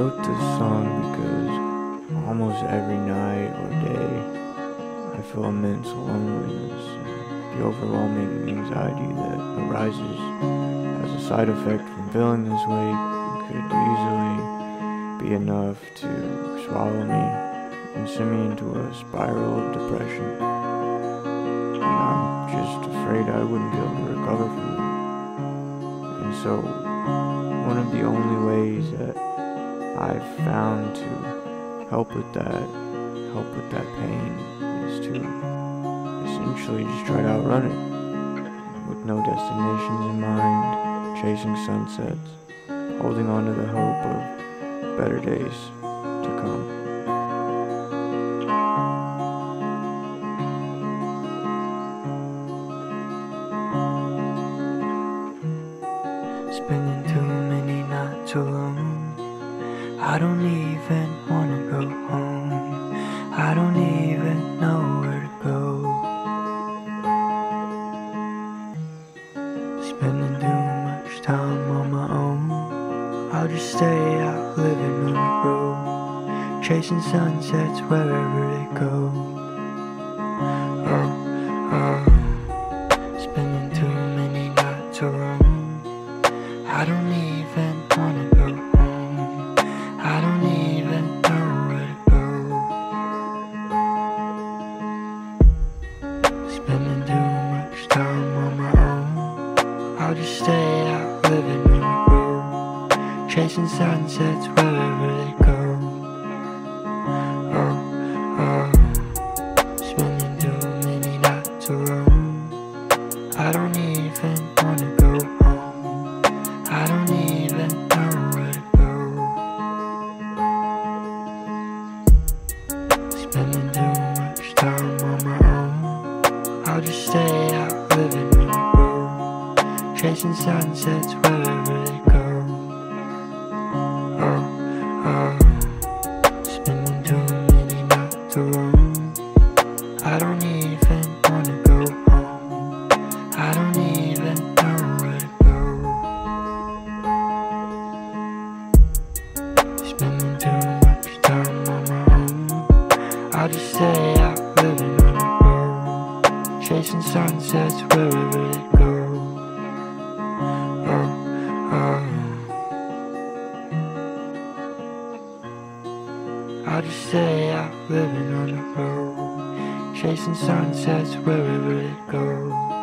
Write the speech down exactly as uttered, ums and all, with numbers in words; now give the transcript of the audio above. wrote this song because almost every night or day I feel immense loneliness and the overwhelming anxiety that arises as a side effect from feeling this way could easily be enough to swallow me and send me into a spiral of depression. And I'm just afraid I wouldn't be able to recover from it. And so one of the only ways that I've found to help with that, help with that pain, is to essentially just try to outrun it, with no destinations in mind, chasing sunsets, holding on to the hope of better days to come. Spending too many nights alone, I don't even wanna go home. I don't even know where to go. Spending too much time on my own. I'll just stay out living on the road, chasing sunsets wherever they go. Oh, oh. Spending too many nights alone. I don't even wanna go home. I don't even know where to go. Spending too much time on my own. I'll just stay out living on the road, chasing sunsets wherever they go. Oh, oh. Spending too many nights alone. I don't even wanna go home. I don't even know where to go. Spending too much time on my own. I'll just stay out living on the road, chasing sunsets wherever they go. Oh, oh. Spending too many nights alone. I don't even wanna go home. I don't even know where to go. Spending too much time on my own. I'll just stay out living on the road, chasing sunsets wherever they go. Oh, oh. I'll just stay out living on the road, chasing sunsets wherever they go.